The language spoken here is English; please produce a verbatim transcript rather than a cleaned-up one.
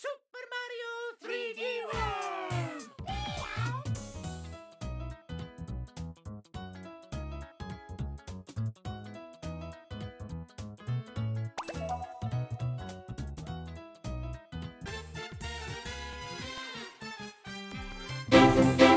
Super Mario three D World! Meow!